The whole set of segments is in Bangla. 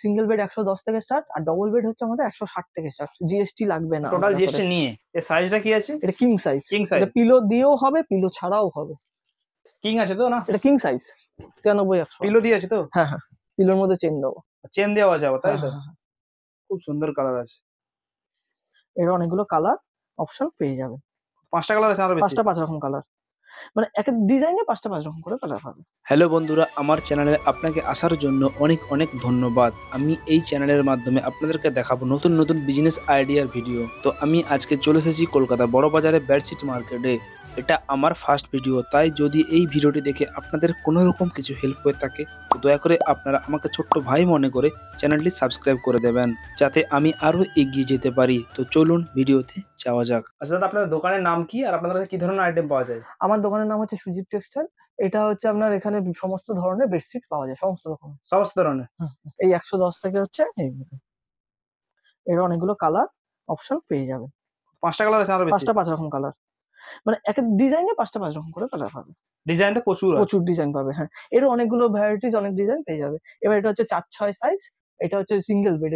সিঙ্গেল বেড 110 থেকে স্টার্ট, আর ডবল বেড হচ্ছে আমাদের 160 থেকে স্টার্ট, জিএসটি লাগবে না। টোটাল জিএসটি নিয়ে এর সাইজটা কি আছে? এটা কিং সাইজ। এটা পিলো দিয়েও হবে, পিলো ছাড়াও হবে। কিং আছে তো না? এটা কিং সাইজ 93100। পিলো দিয়ে আছে তো? হ্যাঁ হ্যাঁ, পিলোর মধ্যে চেন দাও, চেন দেওয়া যাবে তাই তো। খুব সুন্দর কালার আছে, এর অনেকগুলো কালার অপশন পেয়ে যাবেন। পাঁচটা কালার আছে, আরো বেশি, পাঁচ রকম কালার, মানে এক ডিজাইনে পাঁচ রকম করে কালার হবে। হ্যালো বন্ধুরা, আমার চ্যানেলে আপনাকে আসার জন্য অনেক অনেক ধন্যবাদ। আমি এই চ্যানেলের মাধ্যমে আপনাদেরকে দেখাবো নতুন নতুন বিজনেস আইডিয়ার ভিডিও। তো আমি আজকে চলে এসেছি কলকাতা বড়বাজারে বেডশিট মার্কেটে। এটা আমার ফার্স্ট ভিডিও, তাই যদি এই ভিডিওটি দেখে আপনাদের কোনো রকম কিছু হেল্প হয়ে থাকে তো দয়া করে আপনারা আমাকে ছোট্ট ভাই মনে করে চ্যানেলটি সাবস্ক্রাইব করে দেবেন, যাতে আমি আরো এগিয়ে যেতে পারি। তো চলুন ভিডিওতে যাওয়া যাক। আচ্ছা দাদা, আপনাদের দোকানের নাম কি আর আপনাদের কাছে কি ধরনের আইটেম পাওয়া যায়? আমার দোকানের নাম হচ্ছে সুজিত টেক্সটাইল। এটা হচ্ছে আপনার এখানে সমস্ত ধরনের বেডশিট পাওয়া যায়, সমস্ত ধরনের। এই 110 থেকে হচ্ছে এর অনেকগুলো কালার অপশন পেয়ে যাবেন। পাঁচটা কালার আছে, আরো বেশি, পাঁচ রকম কালার, মানে এক ডিজাইনে পাঁচ রকম করে কালার পাবে। ডিজাইনটা প্রচুর ডিজাইন পাবে। হ্যাঁ, এর অনেকগুলো ভ্যারাইটিস, অনেক ডিজাইন পেয়ে যাবে। এবার এটা হচ্ছে 4-6 সাইজ, এটা হচ্ছে সিঙ্গেল বেড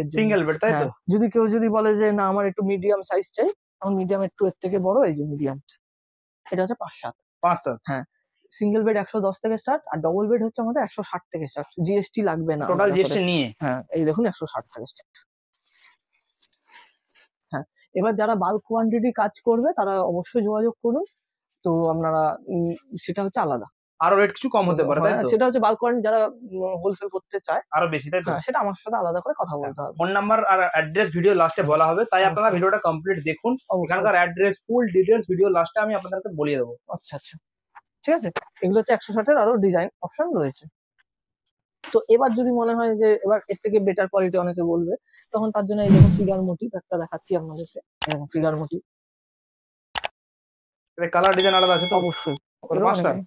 তাই তো। যদি কেউ বলে যে না আমার একটু মিডিয়াম সাইজ চাই, তখন মিডিয়াম একটু এর থেকে বড়, এই যে মিডিয়াম, এটা হচ্ছে 5-7। হ্যাঁ, সিঙ্গেল বেড 110 থেকে স্টার্ট, আর ডবল বেড হচ্ছে আমাদের 160 থেকে স্টার্ট, জিএসটি লাগবে না, টোটাল জিএসটি নিয়ে। হ্যাঁ, এই দেখুন 160 থেকে স্টার্ট। এবার যারা বাল্ক কোয়ান্টিটি কাজ করবে তারা অবশ্যই যোগাযোগ করুন, তো আপনারা সেটা হচ্ছে আলাদা, আরো রেট কিছু কম হতে পারে তাই তো। সেটা হচ্ছে বাল্ক কোয়ান্টিটি, যারা হোলসেল করতে চায় আরো বেশি তাই তো, সেটা আমার সাথে আলাদা করে কথা বলতে হবে। ফোন নাম্বার আর অ্যাড্রেস ভিডিও লাস্টে বলা হবে, তাই আপনারা ভিডিওটা কমপ্লিট দেখুন। ওখানকার অ্যাড্রেস, ফুল ডিটেইলস ভিডিও লাস্টে আমি আপনাদেরকে বলে দেবো। আচ্ছা আচ্ছা, ঠিক আছে। এগুলো হচ্ছে 160 এর আরো ডিজাইন অপশন রয়েছে। তো এবার যদি মনে হয় যে এবার এর থেকে বেটার কোয়ালিটি অনেকে বলবে, তখন তার জন্য এই দেখুন ফিগার মোটিভ একটা দেখাচ্ছি আপনাদেরকে। দেখুন ফিগার মোটিভ, এর কালার ডিজাইন আলাদা আছে তো, অবশ্যই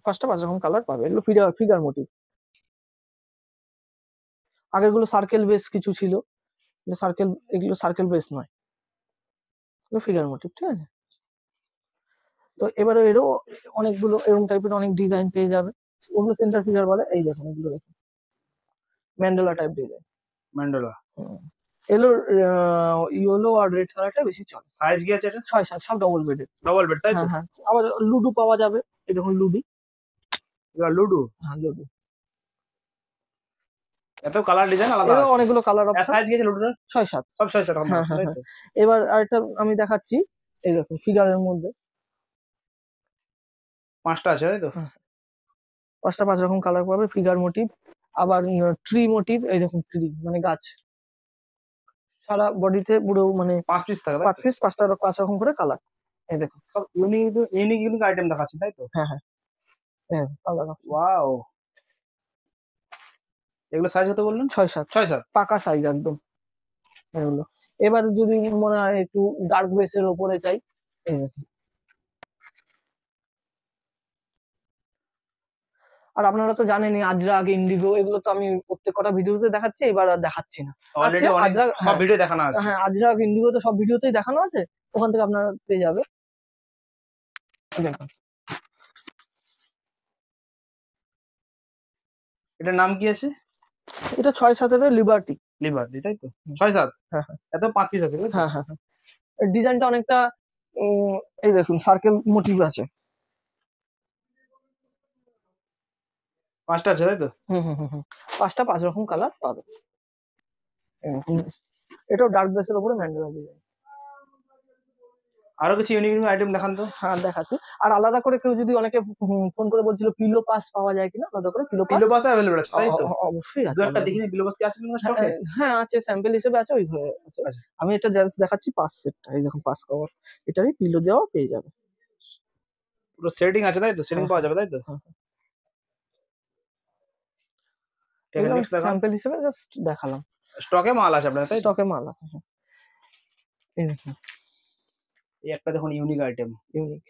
পাঁচটা পাঁচ রকম কালার পাবে। এগুলো ফিগার মোটিভ। আগের গুলো সার্কেল বেস কিছু ছিল, সার্কেল, এগুলো সার্কেল বেস নয়, এগুলো ফিগার মোটিভ, ঠিক আছে। তো এবারে এরও অনেকগুলো এরকম টাইপের অনেক ডিজাইন পেয়ে যাবে। ওগুলো সেন্টার ফিগার বলে। এই দেখুন এগুলো ম্যান্ডোলা টাইপ ডিজাইন, ম্যান্ডোলা এলো ইয়েলো আর রেড কালারটা বেশি চলে। সাইজ কি আছে এটা? 6-7, সব ডবল বেড তাই তো। হ্যাঁ, আবার লুডু পাওয়া যাবে, এই দেখুন লুডু। হ্যাঁ, লুডু এত কালার ডিজাইন আলাদা, এর অনেকগুলো কালার অপশন। সাইজ কি আছে লুডুর? 6-7, সব 6-7 রকম আছে তাই তো। এবার আরেকটা আমি দেখাচ্ছি, এই দেখুন ফিগারের মধ্যে 5টা আছে তাই তো। 5 রকম কালার পাবে। ফিগার মোটিভ, আবার ট্রি মোটিভ, এই দেখুন ট্রি মানে গাছ, সারা বডিতে পুরো মানে 5 পিস থাকে, 5 পিস, 5 রকম করে কালার। এই দেখুন সব ইউনিক আইটেম দেখাচ্ছি তাই তো। হ্যাঁ হ্যাঁ, কালার ওয়াও। এগুলো সাইজ কত বললেন? 6-7, পাকা সাইজ একদম এগুলো। এবার যদি মনে হয় একটু ডার্ক বেসের উপরে চাই, এই দেখুন। আর আপনারা তো জানেনই আজরাগ, ইন্ডিগো, এগুলো তো আমি প্রত্যেকটা ভিডিওতে দেখাচ্ছি, এবার আর দেখাচ্ছি না। অলরেডি আজরাগ সব ভিডিও দেখানো আছে। হ্যাঁ, আজরাগ ইন্ডিগো তো সব ভিডিওতেই দেখানো আছে, ওখান থেকে আপনারা পেয়ে যাবে। দেখুন এটার নাম কি আছে? এটা 6-7 এর লিবার্টি তাই তো। 6-7, হ্যাঁ হ্যাঁ, এত 5 পিস আছে। হ্যাঁ হ্যাঁ, ডিজাইনটা অনেকটা, এই দেখুন সার্কেল মোটিভ আছে, 5টা আছে তাই তো। হুম, 5 রকম কালার পাবে। এটাও ডার্ক বেসের উপরে ম্যান্ডোলা ডিজাইন। আরো কিছু ইউনিক আইটেম দেখান তো। হ্যাঁ দেখাচ্ছি। আর আলাদা করে কেউ যদি, অনেকে ফোন করে বলছিল পিলো পাস পাওয়া যায় কিনা, আলাদা করে পিলো পাস अवेलेबल আছে তাই তো। অবশ্যই আছে, একটা দেখিনি পিলো পাস কি আছে না স্টকে। হ্যাঁ আছে, স্যাম্পল হিসেবে আছে, ওই হয়ে আছে। আমি এটা জাস্ট দেখাচ্ছি পাস সেটটা, এই দেখুন পাস কভার, এটারই পিলো দেওয়া পেয়ে যাবে। পুরো সেটিং আছে তাই তো, সেটিং পাওয়া যাবে তাই তো। হ্যাঁ, স্যাম্পল হিসেবে জাস্ট দেখালাম। স্টকে মাল আছে আপনার তাই, স্টকে মাল আছে। হ্যাঁ, এই দেখুন এই একটা দেখুন ইউনিক আইটেম। ইউনিক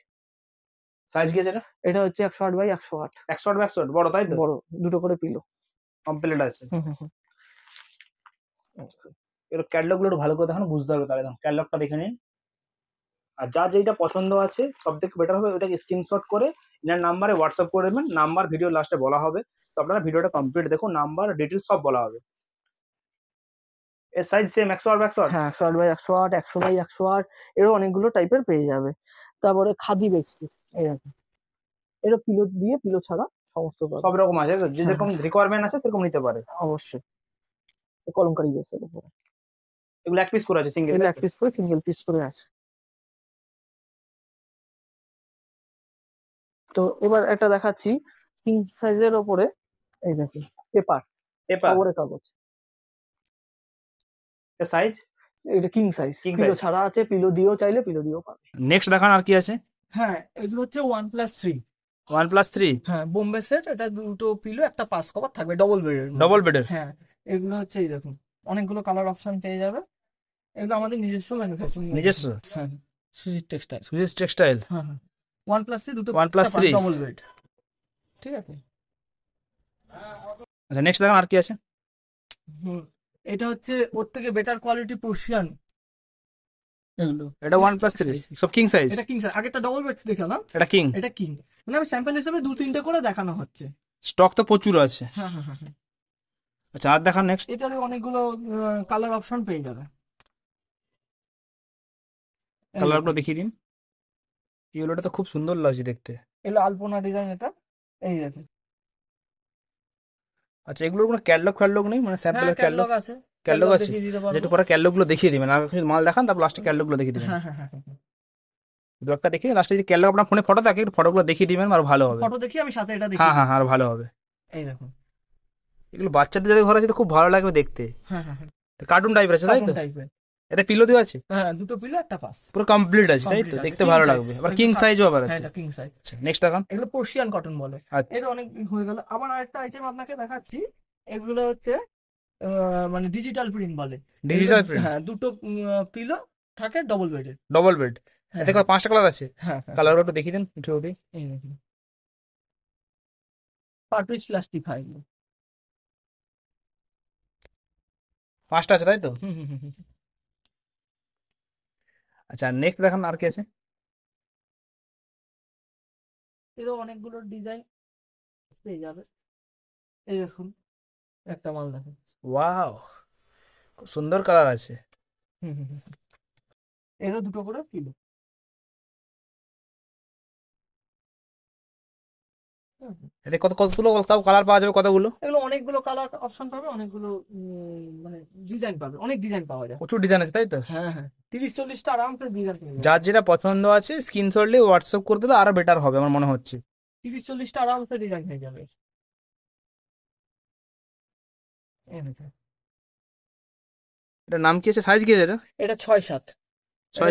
সাইজ কি আছে এটা? এটা হচ্ছে 108/108, 108/108, বড় তাই তো, বড়, দুটো করে পিলো কমপ্লিট আছে। এর ক্যাটালগগুলো একটু ভালো করে দেখুন, বুঝতে হবে তাহলে। দেখুন ক্যাটালগটা দেখে নিন, আর যা যেটা পছন্দ আছে সবথেকে বেটার হবে ওটাকে স্ক্রিনশট করে এনার নাম্বারে হোয়াটসঅ্যাপ করে দেবেন। নাম্বার ভিডিও লাস্টে বলা হবে, তো আপনারা ভিডিওটা কমপ্লিট দেখুন, নাম্বার ডিটেইলস সব বলা হবে। এর সাইজ সেম 108 হ্যাঁ 108 বাই 108 100 বাই 108 এর অনেকগুলো টাইপের পেয়ে যাবে। তারপরে খাদি বেডশিট, এরা পিলো দিয়ে পিলো ছাড়া সমস্ত সব রকম আছে, যে যেরকম রিকোয়ারমেন্ট আছে সেরকম নিতে পারে। অবশ্যই কলমকারী বেডশিট উপরে এগুলো এক পিস করে আছে, সিঙ্গেল এক পিস করে সিঙ্গেল পিস করে আছে। তো এবার একটা দেখাচ্ছি কিং সাইজের উপরে, এই দেখি পেপার পেপার উপরে কাগজ, এর সাইজ এটা কিং সাইজ, পিলো ছাড়া আছে, পিলো দিও চাইলে পিলো দিও পাবে। নেক্সট দেখান আর কি আছে, হ্যাঁ এগুলো হচ্ছে 1+3 হ্যাঁ বোম্বে সেট, এটা দুটো পিলো একটা পাস কভার থাকবে, ডবল বেডের হ্যাঁ এগুলো হচ্ছে, এই দেখুন অনেকগুলো কালার অপশন পেয়ে যাবে। এগুলো আমাদের নিজস্ব ম্যানুফ্যাকচারিং, নিজস্ব হ্যাঁ সুজিত টেক্সটাইল হ্যাঁ হ্যাঁ 1+3 দুটো 1+3 ডবল বেড, ঠিক আছে। আচ্ছা নেক্সট দেখান আর কি আছে, এটা হচ্ছে ওর থেকে বেটার কোয়ালিটি পোর্শন, এগুলো এটা 1+3 সব কিং সাইজ, এটা কিং সাইজ, আগেটা ডবল বেড দেখালাম, এটা কিং মানে আমি স্যাম্পল হিসেবে দু তিনটা করে দেখানো হচ্ছে, স্টক তো প্রচুর আছে। হ্যাঁ হ্যাঁ হ্যাঁ আচ্ছা আর দেখান নেক্সট, এটারে অনেকগুলো কালার অপশন পেয়ে যাবে, কালারগুলো দেখিয়ে দিন। ইয়েলোটা তো খুব সুন্দর লাগছে দেখতে, এলো আলপনা ডিজাইন এটা, এই দেখেন। আচ্ছা এগুলোর কোনো ক্যাটালগ নেই, মানে স্যাম্পলের ক্যাটালগ আছে যেটা পরে ক্যাটালগগুলো দেখিয়ে দিবেন, আর কিছু মাল দেখান তারপর লাস্টে ক্যাটালগগুলো দেখিয়ে দিবেন। হ্যাঁ হ্যাঁ ব্লগটা দেখে লাস্টে যদি ক্যাটালগ আপনার ফোনে ফটো থাকে একটু ফটোগুলো দেখিয়ে দিবেন, আর ভালো হবে, ফটো দেখি আমি সাথে এটা দেখি। হ্যাঁ হ্যাঁ আর ভালো হবে, এই দেখুন এগুলো বাচ্চাদের যাদের ঘর আছে তো খুব ভালো লাগবে দেখতে। হ্যাঁ হ্যাঁ কার্টুন টাইপের আছে, তাই তো এটা পিলো দেওয়া আছে, হ্যাঁ দুটো পিলো একটা পাস, পুরো কমপ্লিট আছে, তাই তো দেখতে ভালো লাগবে। আবার কিং সাইজও আবার আছে, এটা কিং সাইজ। আচ্ছা নেক্সট দেখান, এগুলো পোর্শিয়ান কটন বলে, এর অনেক হয়ে গেল। আবার আরেকটা আইটেম আপনাকে দেখাচ্ছি, এগুলো হচ্ছে মানে ডিজিটাল প্রিন্ট বলে, ডিজিটাল প্রিন্ট হ্যাঁ দুটো পিলো থাকে ডবল বেড এতে করে 5টা কালার আছে। হ্যাঁ কালারগুলো একটু দেখিয়ে দেন, একটু ওকে এই দেখুন পার্টুইজ প্লাস্টিক ফাইল 5টা আছে, তাই তো আচ্ছা নেক্সট দেখান আর কি আছে, এর অনেকগুলো ডিজাইন পেয়ে যাবে। এই দেখুন একটা মাল দেখুন, ওয়াও খুব সুন্দর কালার আছে, এরও দুটো করে পিলো, এটা কতগুলো কালার পাওয়া যাবে, কতগুলো এগুলো অনেকগুলো কালার অপশন পাবে, অনেকগুলো মানে ডিজাইন পাবে, অনেক ডিজাইন পাওয়া যায়, প্রচুর ডিজাইন আছে, তাই তো হ্যাঁ হ্যাঁ 30-40টা আরামসে ডিজাইন পাবে। যার যেটা পছন্দ আছে স্ক্রিনশট নিয়ে হোয়াটসঅ্যাপ করে দিলে আরো বেটার হবে আমার মনে হচ্ছে, 30-40টা আরামসে ডিজাইন হয়ে যাবে। এটা নাম কি আছে, সাইজ কি আছে, এটা 6-7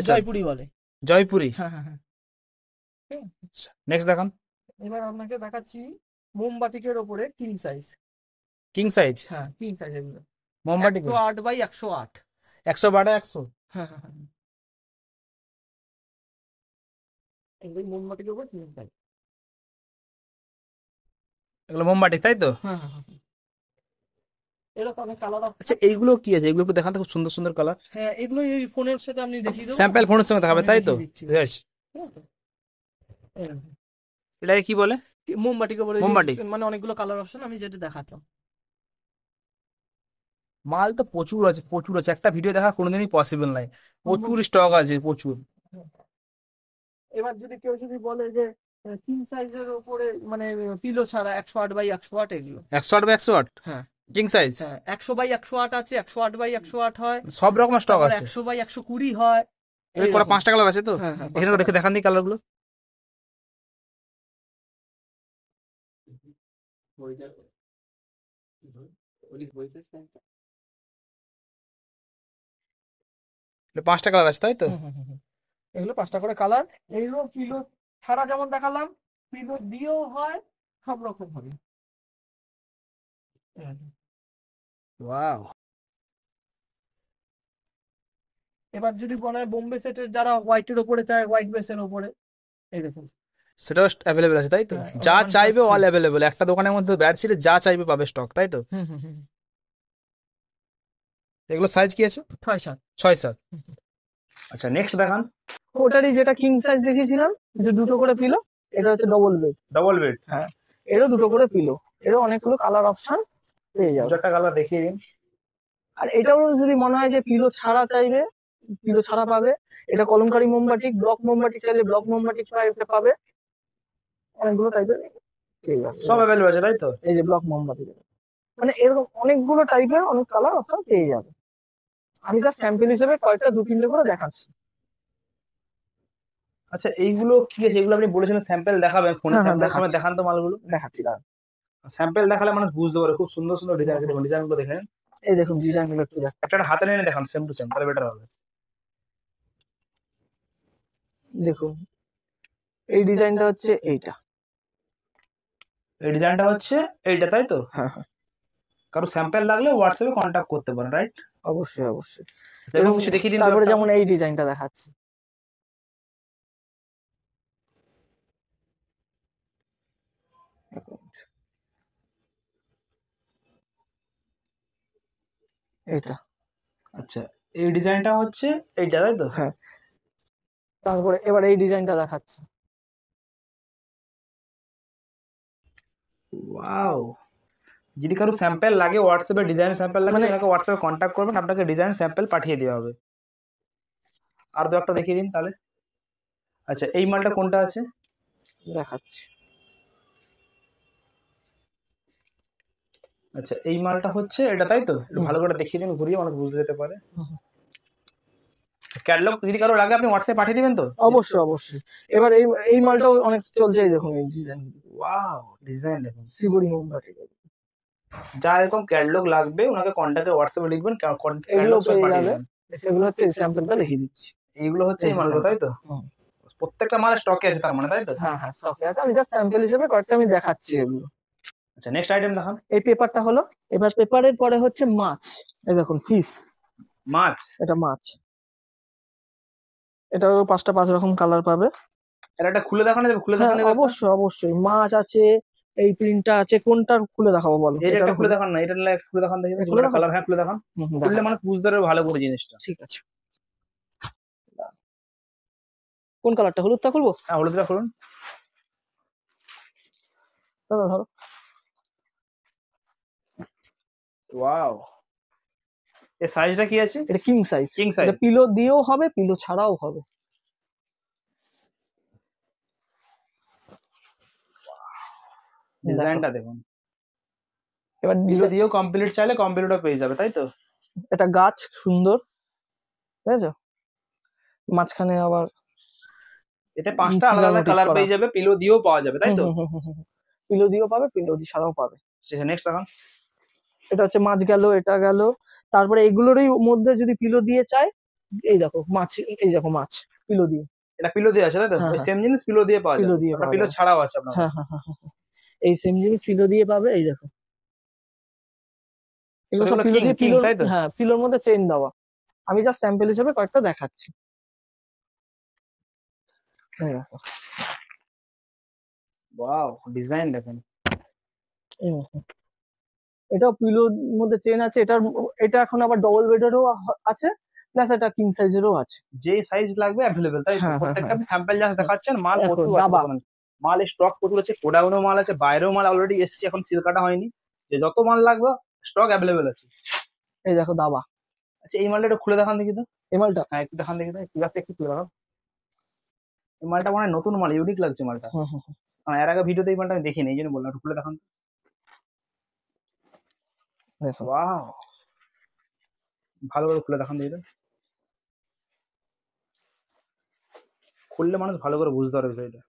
জয়পুরি বলে, জয়পুরি হ্যাঁ হ্যাঁ। নেক্সট দেখান, এবার আপনাকে দেখাচ্ছি মোমবাতিকের উপরে কিং সাইজ হ্যাঁ কিং সাইজ, এগুলো মোমবাতি 108 বাই 108 100 বাই 100 হ্যাঁ হ্যাঁ এগুলো মোমবাতিকের উপর কিং সাইজ, এগুলো মোমবাতি তাই তো হ্যাঁ হ্যাঁ। আচ্ছা এইগুলো কি আছে, এগুলো একটু দেখান তো, খুব সুন্দর সুন্দর কালার। হ্যাঁ এগুলো এই ফোনের সাথে আপনি দেখিয়ে দেব, স্যাম্পল ফোনের সঙ্গে দেখাবে, তাই তো বেশ। এটাকে কি বলে, মোমবাতিকে বলে, মানে অনেকগুলো কালার অপশন আমি যেটা দেখাতাম। মাল তো প্রচুর আছে একটা ভিডিও দেখা কোনোদিনই পসিবল নাই, প্রচুর স্টক আছে প্রচুর। এবার যদি কেউ যদি বলে যে কিং সাইজের উপরে মানে পিলো ছাড়া 108 বাই 108 এগুলো 108 বাই 108 হ্যাঁ কিং সাইজ 100 বাই 108 আছে, 108 বাই 108 হয়, সব রকম স্টক আছে, 100 বাই 120 হয়, এর পরে 5টা কালার আছে। তো এখানে দেখে দেখান দিই কালারগুলো, পাঁচটা কালার আছে, তাই তো এগুলো 5টা করে কালার। এগুলো পিলো ছাড়া যেমন দেখালাম, পিলো দিয়েও হয়, সব রকম হবে। এবার যদি বলা হয় বোম্বে সেটের যারা হোয়াইটের উপরে চায়, হোয়াইট বেসের উপরে এই দেখুন সেটাও অ্যাভেলেবল আছে, তাই তো যা চাইবে অল অ্যাভেলেবল, একটা দোকানের মধ্যে ব্যাডশিটে যা চাইবে পাবে স্টক, তাই তো এগুলো সাইজ কি আছে 6-7 আচ্ছা নেক্সট দেখান, ওটারই যেটা কিং সাইজ দেখিয়েছিলাম যে দুটো করে পিলো, এটা হচ্ছে ডবল বেড হ্যাঁ এরও দুটো করে পিলো, এরও অনেকগুলো কালার অপশন পেয়ে যাবে, একটা কালার দেখিয়ে দিন। আর এটাও যদি মনে হয় যে পিলো ছাড়া চাইবে, পিলো ছাড়া পাবে। এটা কলমকারী মোমবাটিক, ব্লক মোমবাটিক চাইলে ব্লক মোমবাটিক পাবে। অনেকগুলো টাইপের সব অ্যাভেলেবল আছে, তাই তো? এই যে ব্লক মোমবাটিক, মানে এরকম অনেকগুলো টাইপের অনেক কালার আপনার পেয়ে যাবে। আমি তার স্যাম্পল হিসেবে কয়েকটা 2-3টা করে দেখাচ্ছি। আচ্ছা, এইগুলো কি আছে? এগুলো আপনি বলেছিলেন স্যাম্পল দেখাবেন ফোনে, স্যাম্পল দেখান তো। মালগুলো দেখাচ্ছি, স্যাম্পল দেখালে মানুষ বুঝতে পারে। খুব সুন্দর সুন্দর ডিজাইনগুলো দেখেন। এই দেখুন ডিজাইনগুলো একটু একটা হাতে নিয়ে দেখান, সেম টু সেম, তাহলে বেটার হবে। দেখুন এই ডিজাইনটা হচ্ছে এইটা, এই ডিজাইনটা হচ্ছে এইটা, তাই তো? হ্যাঁ হ্যাঁ। কারো স্যাম্পল লাগলে হোয়াটসঅ্যাপে কন্টাক্ট করতে পারেন, রাইট? অবশ্যই অবশ্যই। এরকম কিছু দেখিয়ে দিন। তারপরে যেমন এই ডিজাইনটা দেখাচ্ছি, এটা। আচ্ছা, এই ডিজাইনটা হচ্ছে এইটা, তাই তো? হ্যাঁ। তারপরে এবার এই ডিজাইনটা দেখাচ্ছি। ওয়াও! যদি কারো স্যাম্পল লাগে হোয়াটসঅ্যাপে, ডিজাইন স্যাম্পল লাগে, মানে আপনাকে হোয়াটসঅ্যাপে কন্টাক্ট করবেন, আপনাকে ডিজাইন স্যাম্পল পাঠিয়ে দেওয়া হবে। আর দু একটা দেখিয়ে দিন তাহলে। আচ্ছা, এই মালটা কোনটা আছে দেখাচ্ছি। আচ্ছা, এই মালটা হচ্ছে এটা, তাই তো? ভালো করে দেখিয়ে দিন, ঘুরিয়ে অনেক বুঝতে যেতে পারে। ক্যাটালগ যদি কারো লাগে আপনি হোয়াটসঅ্যাপে পাঠিয়ে দিবেন তো? অবশ্যই অবশ্যই। এবার এই মালটাও অনেক চলছে। এই দেখুন এই ডিজাইন, ওয়াও! ডিজাইন দেখুন, শিবরি মোমবাতি। যা এরকম ক্যাটালগ লাগবে ওনাকে কন্টাক্টে হোয়াটসঅ্যাপে লিখবেন, ক্যাটালগ পাঠিয়ে দেবেন। এগুলো হচ্ছে স্যাম্পলটা লিখে দিচ্ছি। এইগুলো হচ্ছে এই মালগুলো, তাই তো? প্রত্যেকটা মাল স্টকে আছে তার মানে, তাই তো? হ্যাঁ হ্যাঁ, স্টকে আছে। আমি জাস্ট স্যাম্পল হিসেবে কয়েকটা আমি দেখাচ্ছি এগুলো। আচ্ছা, নেক্সট আইটেম দেখান। এই পেপারটা হলো, এবার পেপারের পরে হচ্ছে মাছ। এই দেখুন ফিশ, মাছ। এটা মাছ, এটারও 5 রকম কালার পাবে। এটা একটা খুলে দেখানো যাবে? খুলে দেখানো যাবে, অবশ্যই অবশ্যই। মাছ আছে, এই প্রিন্টটা আছে। কোনটা খুলে দেখাবো বলো? এটা খুলে দেখান না, এটা খুলে দেখান দেখি কোনটা কালার। হ্যাঁ, খুলে দেখান, খুললে মানে বুঝতে পারবে ভালো করে জিনিসটা। ঠিক আছে, কোন কালারটা? হলুদটা খুলবো? হ্যাঁ, হলুদটা খুলুন দাদা, ধরো। ওয়াও! এর সাইজটা কি আছে? এটা কিং সাইজ। কিং সাইজ, এটা পিলো দিয়েও হবে, পিলো ছাড়াও হবে। ডিজাইনটা দেখুন, এবার পিলো দিয়েও কমপ্লিট চাইলে কমপ্লিটও পেয়ে যাবে, তাই তো? এটা গাছ, সুন্দর, বুঝছো? মাঝখানে আবার এটা 5টা আলাদা আলাদা কালার পেয়ে যাবে, পিলো দিয়েও পাওয়া যাবে, তাই তো? পিলো দিয়েও পাবে, পিলো দি ছাড়াও পাবে। আচ্ছা, নেক্সট দেখান। এটা হচ্ছে মাছ গেল, এটা গেল। তারপরে এগুলোরই মধ্যে যদি পিলো দিয়ে চাই, এই দেখো মাছ, এই দেখো মাছ পিলো দিয়ে। এটা পিলো দিয়ে আছে, তাই তো? সেম জিনিস পিলো দিয়ে পাওয়া যায়, পিলো দিয়ে। এটা পিলো ছাড়াও আছে আপনার। হ্যাঁ হ্যাঁ হ্যাঁ, এই সেম জিনিস পিলো দিয়ে পাবে। এই দেখো এগুলো সব পিলো দিয়ে, পিলো, তাই তো? হ্যাঁ, পিলোর মধ্যে চেইন দেওয়া। আমি জাস্ট স্যাম্পল হিসেবে কয়েকটা দেখাচ্ছি। ওয়াও! ডিজাইন দেখেন। এটা পিলোর মধ্যে চেন আছে। এটা এখন আবার ডবল বেডেরও আছে, প্লাস এটা কিং সাইজেরও আছে। যে সাইজ লাগবে अवेलेबल, তাই তো? প্রত্যেকটা স্যাম্পল যা দেখাচ্ছেন মাল কত আছে, মাল স্টক কত আছে, গোডাউনে মাল আছে, বাইরেও মাল অলরেডি এসেছে, এখন সিল কাটা হয়নি। যে যত মাল লাগবে স্টক अवेलेबल আছে। এই দেখো দাবা। আচ্ছা, এই মালটা একটু খুলে দেখান দেখি তো। এই মালটা, হ্যাঁ একটু দেখান দেখি তো। সিরাতে একটু খুলে দেখাও। এই মালটা মানে নতুন মাল, ইউনিক লাগছে মালটা। হ্যাঁ হ্যাঁ, এর আগে ভিডিওতে এই মালটা আমি দেখিনি, এইজন্য বললাম একটু খুলে দেখান। ওয়াও! ভালো করে খুলে দেখান দিই, খুললে মানুষ ভালো করে বুঝতে পারবে বিষয়টা।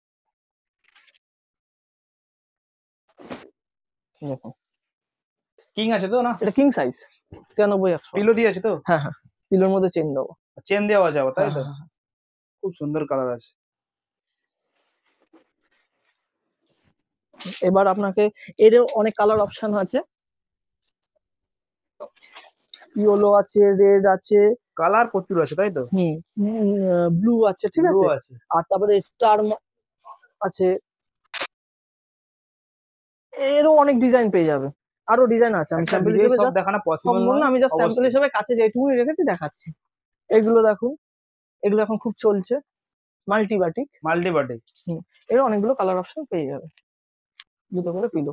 কিং আছে তো? না, এটা কিং সাইজ, 93-100। পিলো দিয়ে আছে তো? হ্যাঁ হ্যাঁ, পিলোর মধ্যে চেন দেওয়া, চেন দেওয়া যাবে, তাই তো? খুব সুন্দর কালার আছে। এবার আপনাকে এরও অনেক কালার অপশন আছে। ইয়েলো আছে, রেড আছে, কালার প্রচুর আছে, তাই তো? হুম, ব্লু আছে, ঠিক আছে। আর তারপরে স্টার আছে, এরও অনেক ডিজাইন পেয়ে যাবে। আরো ডিজাইন আছে, আমি স্যাম্পল হিসেবে সব দেখানো পসিবল না। আমি জাস্ট স্যাম্পল হিসেবে কাছে যেটুকু রেখেছি দেখাচ্ছি। এগুলো দেখুন, এগুলো এখন খুব চলছে, মাল্টিবাটিক। মাল্টিবাটিক, হুম, এর অনেকগুলো কালার অপশন পেয়ে যাবে। দুটো করে পিলো।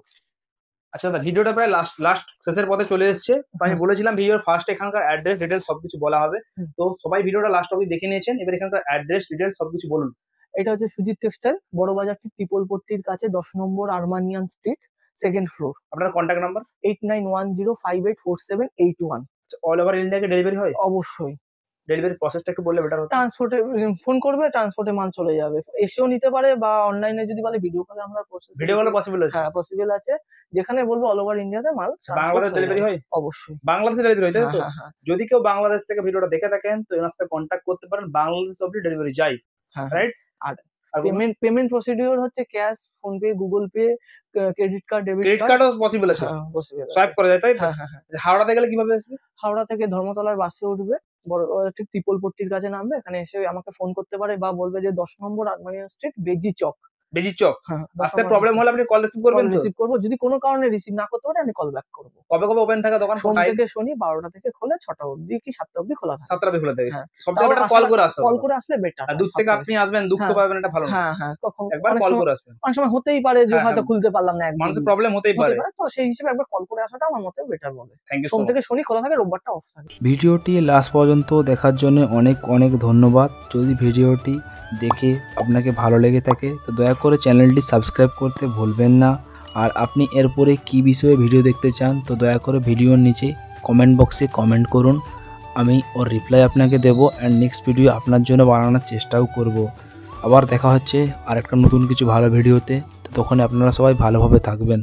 আচ্ছা দাদা, ভিডিওটা প্রায় লাস্ট শেষের পথে চলে এসেছে। আমি বলেছিলাম ভিডিওর ফার্স্ট এখানকার অ্যাড্রেস ডিটেলস সবকিছু বলা হবে, তো সবাই ভিডিওটা লাস্ট অবধি দেখে নিয়েছেন। এবার এখানকার অ্যাড্রেস ডিটেলস সবকিছু বলুন। এটা হচ্ছে সুজিত টেক্সটাইল, বড়বাজারটি ত্রিপলপট্টির কাছে 10 নম্বর আর্মানিয়ান স্ট্রিট, 2nd ফ্লোর। আপনার কন্ট্যাক্ট নাম্বার 8910584781। অল ওভার ইন্ডিয়াকে ডেলিভারি হয়? অবশ্যই। ডেলিভারি প্রসেসটা একটু বললে বেটার হতো। ট্রান্সপোর্টে ফোন করবে, ট্রান্সপোর্টে মাল চলে যাবে, এসেও নিতে পারে বা অনলাইনে যদি বলে ভিডিও কলে আমরা প্রসেস। ভিডিও কলে পসিবল আছে? হ্যাঁ পসিবল আছে, যেখানে বলবো অল ওভার ইন্ডিয়াতে মাল। বাংলাদেশে ডেলিভারি হয়? অবশ্যই বাংলাদেশে ডেলিভারি হয়, তাই তো? যদি কেউ বাংলাদেশ থেকে ভিডিওটা দেখে থাকেন তো এর সাথে কন্টাক্ট করতে পারেন, বাংলাদেশ অবধি ডেলিভারি যায়। হ্যাঁ রাইট। আর পেমেন্ট প্রসিডিউর হচ্ছে cash, phone pay, Google pay, credit card, debit card. Credit কার্ডও পসিবল আছে? হ্যাঁ পসিবল, সোয়াইপ করা যায়, তাই তো? হ্যাঁ হ্যাঁ। হাওড়া থেকে গেলে কিভাবে আসবে? হাওড়া থেকে ধর্মতলার বাসে উঠবে, ঠিক ত্রিপলপট্টির কাছে নামবে, এখানে এসে আমাকে ফোন করতে পারে বা বলবে যে 10 নম্বর আর্মানিয়ান স্ট্রিট, বেজি চক। বেজি চক। হ্যাঁ, আসলে প্রবলেম হলে আপনি কল রিসিভ করবেন? রিসিভ করব, যদি কোনো কারণে রিসিভ না করতে পারে আমি কল ব্যাক করব। কবে ওপেন থাকে দোকান? সোম থেকে শনি 12টা থেকে খোলে, 6টা অবধি কি 7টা অবধি খোলা থাকে। 7টা অবধি খোলা থাকে। হ্যাঁ, সবটা একবার কল করে আসলে বেটার। আর দূর থেকে আপনি আসবেন দুঃখ পাবেন, এটা ভালো না। হ্যাঁ হ্যাঁ, কখন একবার কল করে আসবেন। অনেক সময় হতেই পারে যে হয়তো খুলতে পারলাম না, একবার মানুষের প্রবলেম হতেই পারে, তো সেই হিসেবে একবার কল করে আসাটা আমার মতে বেটার বলে। সোম থেকে শনি খোলা থাকে, রোববারটা অফ থাকে। ভিডিওটি লাস্ট পর্যন্ত দেখার জন্য অনেক অনেক ধন্যবাদ। যদি ভিডিওটি দেখে আপনাকে ভালো লেগে থাকে তো দয়া করে চ্যানেলটি সাবস্ক্রাইব করতে ভুলবেন না। আর আপনি এরপরে কি বিষয়ে ভিডিও দেখতে চান তো দয়া করে ভিডিওর নিচে কমেন্ট বক্সে কমেন্ট করুন, আমি ওর রিপ্লাই আপনাকে দেবো অ্যান্ড নেক্সট ভিডিও আপনার জন্য বানানোর চেষ্টাও করব। আবার দেখা হচ্ছে আরেকটা নতুন কিছু ভালো ভিডিওতে, তখন আপনারা সবাই ভালোভাবে থাকবেন।